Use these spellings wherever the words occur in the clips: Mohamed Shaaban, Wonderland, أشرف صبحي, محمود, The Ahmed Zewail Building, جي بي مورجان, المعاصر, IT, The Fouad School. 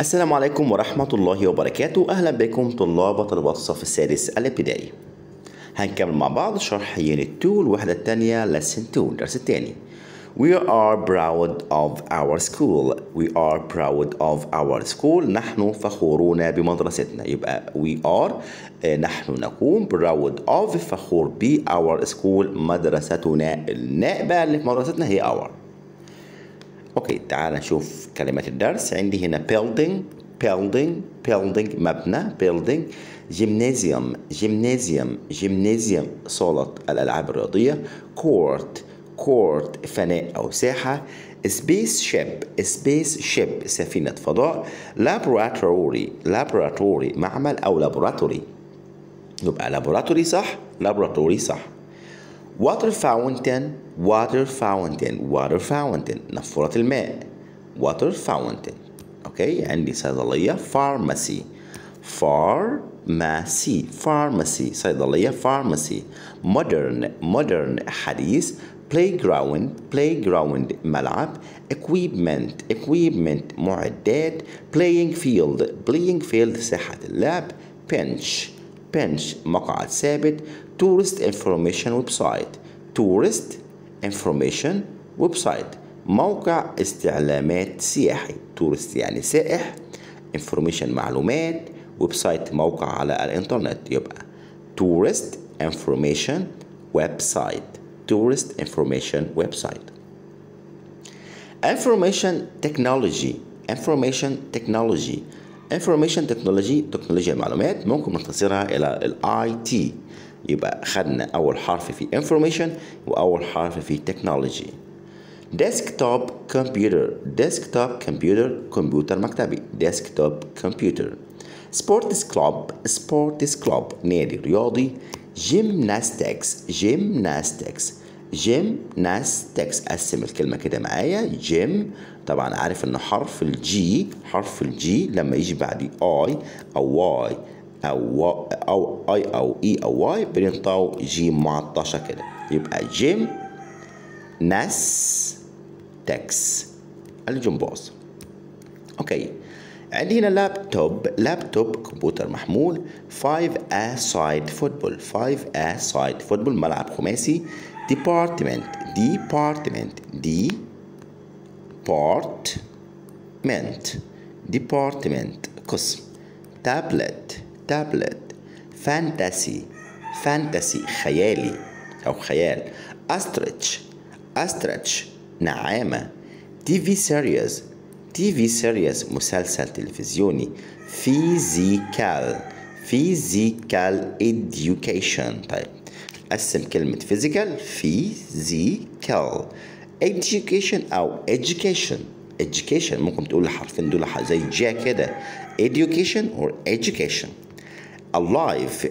السلام عليكم ورحمة الله وبركاته. أهلا بكم طلاب وطالبات الصف السادس الابتدائي. هنكمل مع بعض شرح Unit 2 الوحدة الثانية Lesson 2 الدرس الثاني. We are proud of our school. We are proud of our school. نحن فخورون بمدرستنا. يبقى we are نحن نكون proud of فخور ب our school مدرستنا. النائبة اللي في مدرستنا هي our. اوكي تعال نشوف كلمات الدرس. عندي هنا building building building مبنى building gymnasium gymnasium gymnasium صالة الألعاب الرياضية court court فناء أو ساحة spaceship spaceship سفينة فضاء laboratory laboratory معمل أو laboratory يبقى laboratory صح laboratory صح water fountain water fountain water fountain نافورة الماء water fountain. اوكي عندي صيدلية pharmacy pharmacy pharmacy صيدلية pharmacy modern modern حديث playground playground ملعب equipment equipment معدات playing field ساحة اللعب bench bench مقعد ثابت tourist information website tourist information website موقع استعلامات سياحي tourist يعني سائح information معلومات website موقع على الانترنت يبقى tourist information website tourist information website. Information technology تكنولوجيا المعلومات ممكن نختصرها إلى ال IT يبقى خدنا أول حرف في information وأول حرف في technology. Desktop computer كمبيوتر مكتبي desktop computer. Sports club نادي رياضي. Gymnastics قسم الكلمة كده معايا جيم طبعا عارف ان حرف الجي لما يجي بعد اي او واي او اي او اي او واي بننطقه جي معطشة كده يبقى جيم ناس تكس الجمباز. اوكي عندي هنا لابتوب كمبيوتر محمول 5 a side football ملعب خماسي department قسم tablet fantasy خيالي أو خيال ostrich نعامة TV series مسلسل تلفزيوني physical education. طيب قسم كلمة physical education أو education ممكن تقول الحرفين دول زي جا كده education or education. alive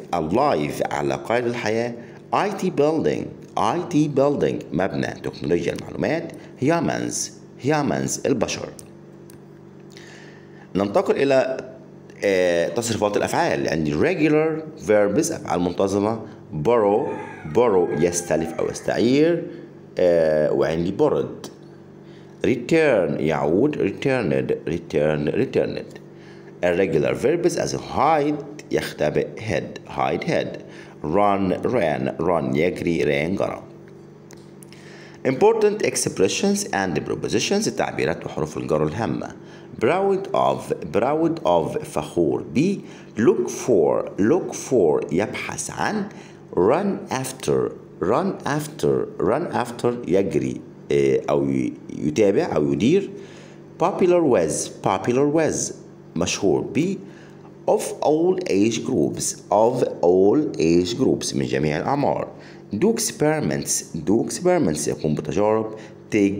على قيد الحياة. IT building مبنى تكنولوجيا المعلومات. humans البشر. ننتقل إلى تصريفات الأفعال. عندي regular verbs أفعال منتظمة borrow يستلف أو يستعير وعندي borrowed. return يعود returned. irregular verbs as hide يختبئ hide. run يجري جرى. important expressions and prepositions التعبيرات وحروف الجر الهامة. proud of فخور ب. look for يبحث عن. run after يجري أو يتابع أو يدير. popular with مشهور ب. of all age groups من جميع الأعمار. do experiments يقوم بتجارب. take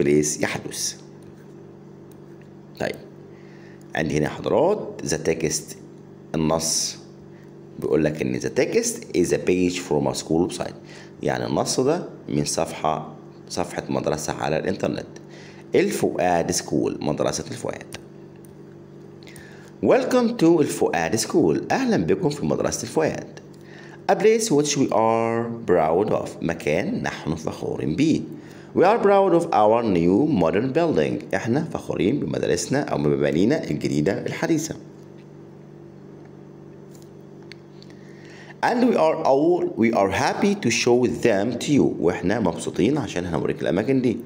place يحدث. طيب عندي هنا حضرات the text النص بيقول لك ان the text is a page from a school website يعني النص ده من صفحة مدرسة على الانترنت. الفؤاد سكول مدرسة الفؤاد. welcome to الفؤاد سكول اهلا بكم في مدرسة الفؤاد. a place which we are proud of مكان نحن فخورين به. We are proud of our new modern building. احنا فخورين بمدارسنا او بمبانينا الجديدة الحديثة. And we are happy to show them to you. واحنا مبسوطين عشان هنوريك الاماكن دي.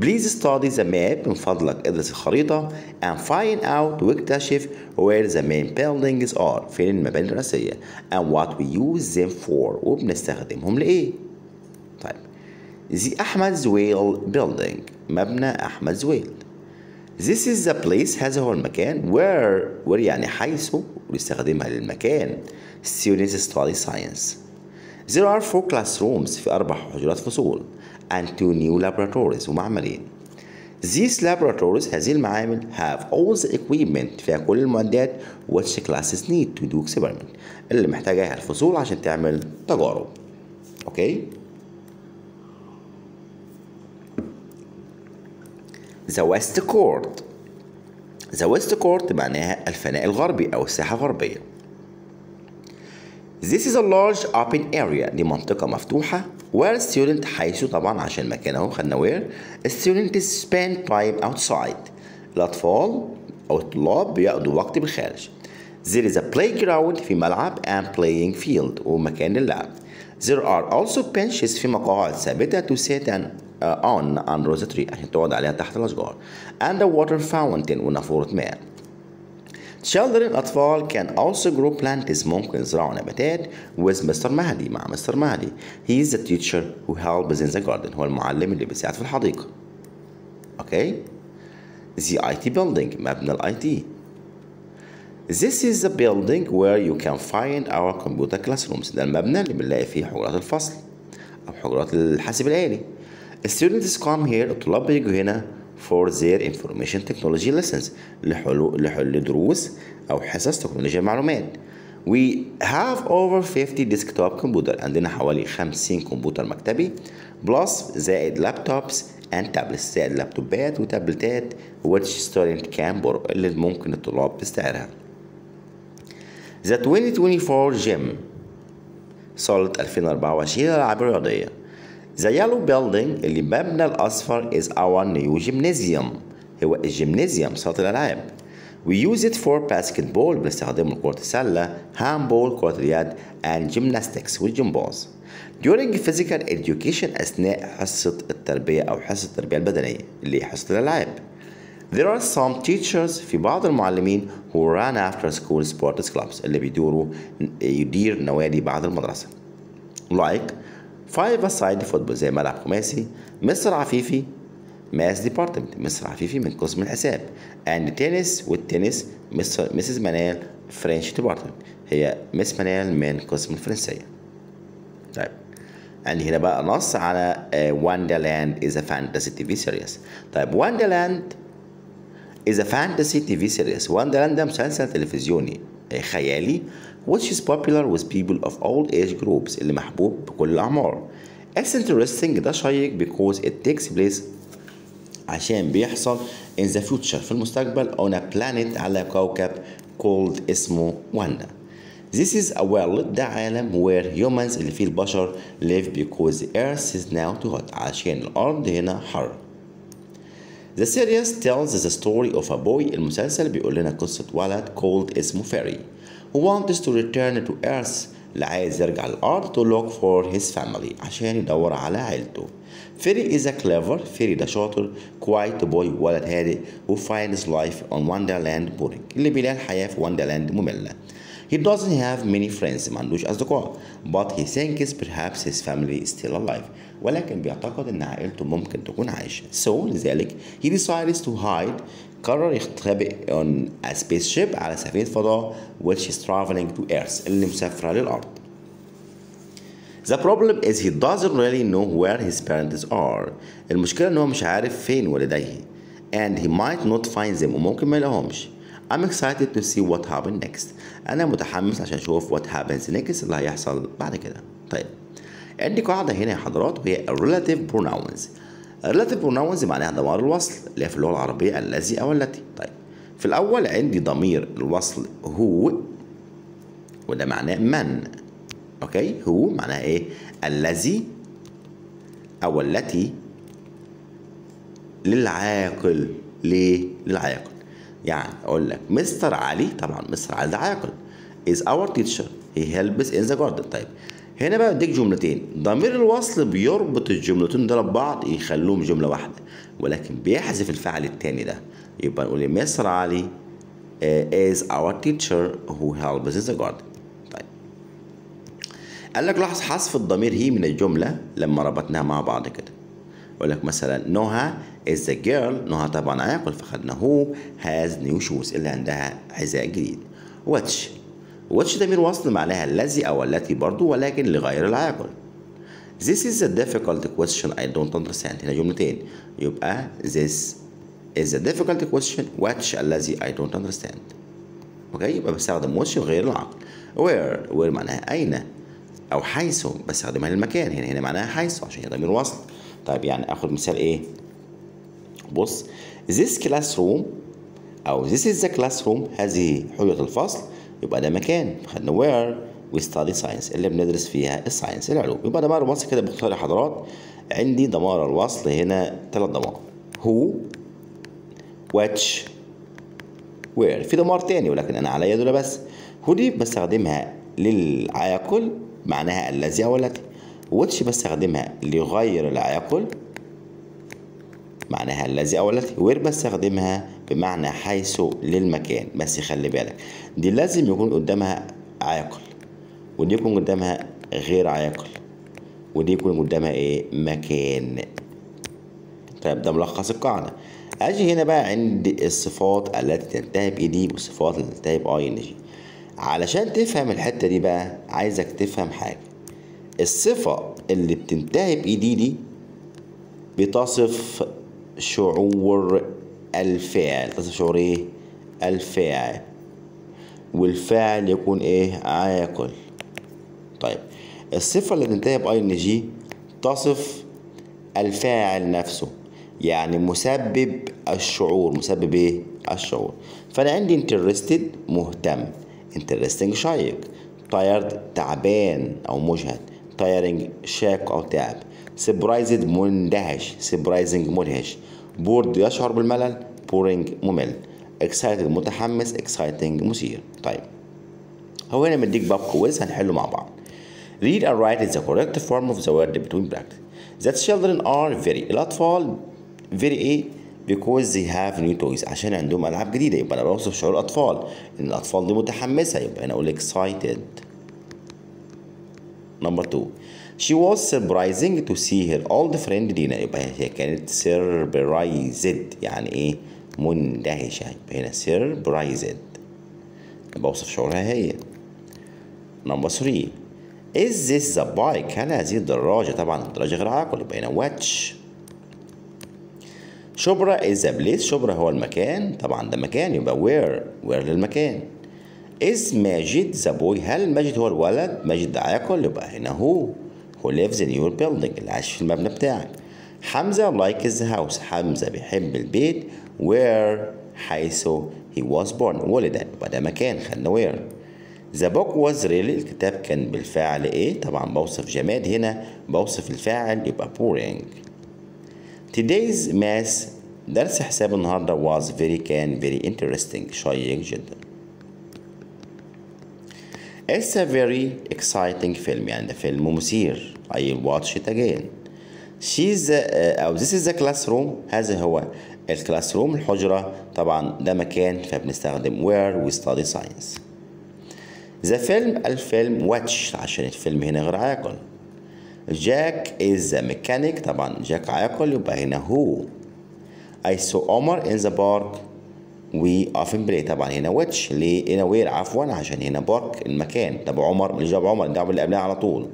Please study the map. من فضلك ادرس الخريطة and find out واكتشف where the main buildings are. فين المباني الرئيسية and what we use them for. وبنستخدمهم لإيه؟ طيب The Ahmed Zewail Building. مبنى أحمد زويل. This is the place. هذا هو المكان. Where يعني حيث بيستخدمها للمكان. Students study science. There are 4 classrooms. في 4 حجرات فصول. And 2 new laboratories ومعملين. These laboratories هذه المعامل have all the equipment فيها كل المعدات which classes need to do experiment اللي محتاجها الفصول عشان تعمل تجارب. Okay. The West Court. The West Court معناها الفناء الغربي أو الساحة الغربية. This is a large open area. دي منطقة مفتوحة. Where students حيث طبعا عشان مكانهم خدنا where students spend time outside. الأطفال أو الطلاب بيقضوا وقت بالخارج. There is a playground في ملعب and playing field ومكان اللعب. There are also benches في مقاعد ثابتة to sit on rose tree عشان تقعد عليها تحت الأشجار. And a water fountain ونافورة ماء. Children أطفال can also grow plants ممكن يزرعوا نباتات with Mr. مهدي مع مستر مهدي. He is the teacher who helps in the garden. هو المعلم اللي بيساعد في الحديقة. Okay. The IT building مبنى ال IT. This is the building where you can find our computer classrooms. ده المبنى اللي بنلاقي فيه حجرات الفصل أو حجرات الحاسب الآلي. Students come here. الطلاب بيجوا هنا. For their information technology lessons لحل دروس أو حصص تكنولوجيا المعلومات. We have over 50 desktop computers. عندنا حوالي 50 كمبيوتر مكتبي plus زائد laptops and tablets زائد لابتوبات وتابلتات which student can borrow اللي ممكن الطلاب تستعيرها. The 2024 gym صالة 2024 للألعاب الرياضية. The yellow building اللي مبنى الأصفر is our new gymnasium. هو الجيمنازيوم صالة الألعاب. We use it for basketball. بنستخدمه لكرة السلة، handball كرة اليد and gymnastics والجمباز. During physical education أثناء حصة التربية أو حصة التربية البدنية اللي هي حصة الألعاب. There are some teachers في بعض المعلمين who run after school sports clubs اللي يدير نوادي بعد المدرسة. Like 5-a-side football زي ملعب خماسي. مصر عفيفي ماس ديبارتمنت. مصر عفيفي من قسم الحساب. and تنس والتنس مصر مسز منال فرنش ديبارتمنت. هي مس منال من قسم الفرنسية. طيب عندي هنا بقى نص على Wonderland is a fantasy TV series. طيب Wonderland is a fantasy TV series. Wonderland ده مسلسل تلفزيوني خيالي which is popular with people of all age groups اللي محبوب بكل الأعمار. It's interesting ده شيق because it takes place عشان بيحصل in the future في المستقبل on a planet على كوكب called اسمه واندا. This is a world ده عالم where humans اللي فيه البشر live because the earth is now too hot عشان الأرض هنا حر. The series tells the story of a boy. المسلسل بيقول لنا قصة ولد called اسمه فيري who wants to return to earth اللي عايز يرجع للأرض to look for his family عشان يدور على عيلته. فيري is a clever فيري ده شاطر quiet boy ولد هادئ who finds life on Wonderland boring اللي بيلاقي الحياة في Wonderland مملة. He doesn't have many friends معندوش أصدقاء but he thinks perhaps his family is still alive ولكن بيعتقد إن عائلته ممكن تكون عايشة. So لذلك he decides to hide قرر يختبئ on a spaceship على سفينة فضاء which is traveling to earth اللي مسافرة للأرض. The problem is he doesn't really know where his parents are. المشكلة إن هو مش عارف فين والديه and he might not find them وممكن ما يلاقيهمش. I'm excited to see what happens next. أنا متحمس عشان أشوف what happens next اللي هيحصل بعد كده. طيب عندي قاعدة هنا يا حضرات وهي relative pronouns. relative pronouns معناها ضمائر الوصل اللي هي في اللغة العربية الذي أو التي. طيب في الأول عندي ضمير الوصل هو وده معناه من. أوكي هو معناها إيه؟ الذي أو التي للعاقل. ليه؟ للعاقل. يعني اقول لك مستر علي، طبعا مستر علي ده عاقل. is our teacher he helps in the garden. طيب هنا بقى بديك جملتين، ضمير الوصل بيربط الجملتين دول ببعض يخلوهم جمله واحده، ولكن بيحذف الفعل الثاني ده. يبقى نقول مستر علي is our teacher who helps in the garden. طيب قال لك لاحظ حذف الضمير هي من الجمله لما ربطناها مع بعض كده. يقول لك مثلا نوها is the girl. نوها طبعا عاقل فخدنا هو has new shoes اللي عندها حذاء جديد. واتش، واتش ضمير وصل معناها الذي او التي برضو ولكن لغير العاقل. This is a difficult question I don't understand. هنا جملتين، يبقى this is a difficult question which الذي I don't understand. اوكي، يبقى بستخدم which لغير العاقل. where معناها اين او حيث، بستخدمها للمكان. هنا معناها حيث عشان هي ضمير وصل. طيب يعني اخد مثال ايه؟ بص this classroom او this is the classroom، هذه حجرة الفصل، يبقى ده مكان خدنا وير وستادي ساينس اللي بندرس فيها الساينس العلوم. يبقى ضمائر الوصل كده باختصار يا حضرات، عندي ضمائر الوصل هنا ثلاث ضمائر، هو واتش وير. في ضمائر تاني ولكن انا عليا دول بس. هو دي بستخدمها للعاقل معناها الذي او التي، واتش بستخدمها لغير العاقل معناها الذي او التي، وير بستخدمها بمعنى حيث للمكان. بس خلي بالك دي لازم يكون قدامها عاقل، ودي يكون قدامها غير عاقل، ودي يكون قدامها ايه؟ مكان. طيب ده ملخص القاعده. اجي هنا بقى عند الصفات التي تنتهي بايدي والصفات التي تنتهي باي ان جي. علشان تفهم الحته دي بقى عايزك تفهم حاجه، الصفه اللي بتنتهي بايدي دي بتصف شعور الفاعل. تصف شعور ايه؟ الفاعل، والفاعل يكون ايه؟ عاقل. طيب الصفة اللي بتنتهي باي ان جي تصف الفاعل نفسه، يعني مسبب الشعور. مسبب ايه؟ الشعور. فانا عندي interested مهتم، interesting شيق، tired تعبان او مجهد، tiring شاق او تعب، surprised مندهش، surprising مدهش، بورد يشعر بالملل، بورينج ممل، اكسايتد متحمس، اكسايتنج مثير. طيب هو هنا مديك باب كويس هنحله مع بعض. read and write is the correct form of the word between brackets that children are very. الاطفال very ايه؟ because they have new toys عشان عندهم العاب جديده. يبقى انا بوصف شعور الاطفال ان الاطفال دي متحمسه، يبقى انا اقول excited. number 2 she was surprising to see her old friend دينا. يبقى هي كانت surprised يعني ايه؟ مندهشه. يبقى هنا surprised بوصف شعورها هي. number 3 is this the bike؟ هل هذه الدراجه؟ طبعا الدراجه غير عاقل، يبقى هنا watch. شبرا is the place. شبرا هو المكان، طبعا ده مكان، يبقى where للمكان. is ماجد the boy؟ هل ماجد هو الولد؟ ماجد ده عاقل، يبقى هنا هو lives in your building اللي عايش في المبنى بتاعك. حمزة like the house. حمزة بيحب البيت. where حيث he was born ولد، يبقى ده مكان خدنا where. the book was really الكتاب كان بالفعل ايه؟ طبعا بوصف جماد، هنا بوصف الفاعل يبقى boring. today's math درس حساب النهارده was very interesting شيق جدا. It's a very exciting film يعني ده فيلم مثير. I will watch it again. She's أو this is the classroom. هذا هو الكلاس روم الحجرة، طبعا ده مكان فبنستخدم where we study science. the film الفيلم watch عشان الفيلم هنا غير عاقل. Jack is a mechanic طبعا جاك عاقل، يبقى هنا هو. I saw Omar in the park و often play طبعا هنا واتش. ليه؟ هنا وير عفوا عشان هنا بارك المكان. طب عمر ماليش دعوه بعمر، دعوه باللي قبلها على طول.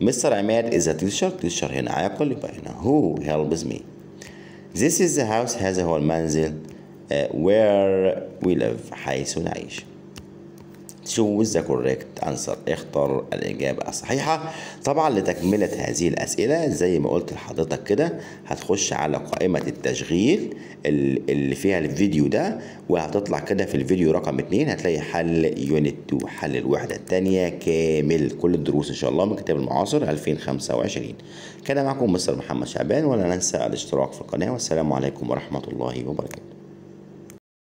مستر عماد از تيشر. تيشر هنا عاقل، يبقى هنا هو هيلبس مي. This is the house. هذا هو المنزل. where we live حيث نعيش. choose the correct answer. اختر الإجابة الصحيحة. طبعا لتكملة هذه الأسئلة زي ما قلت لحضرتك كده هتخش على قائمة التشغيل اللي فيها الفيديو ده، وهتطلع كده في الفيديو رقم 2 هتلاقي حل يونت 2 حل الوحدة الثانية كامل كل الدروس إن شاء الله من كتاب المعاصر 2025. كان معكم مستر محمد شعبان، ولا ننسى الاشتراك في القناة، والسلام عليكم ورحمة الله وبركاته.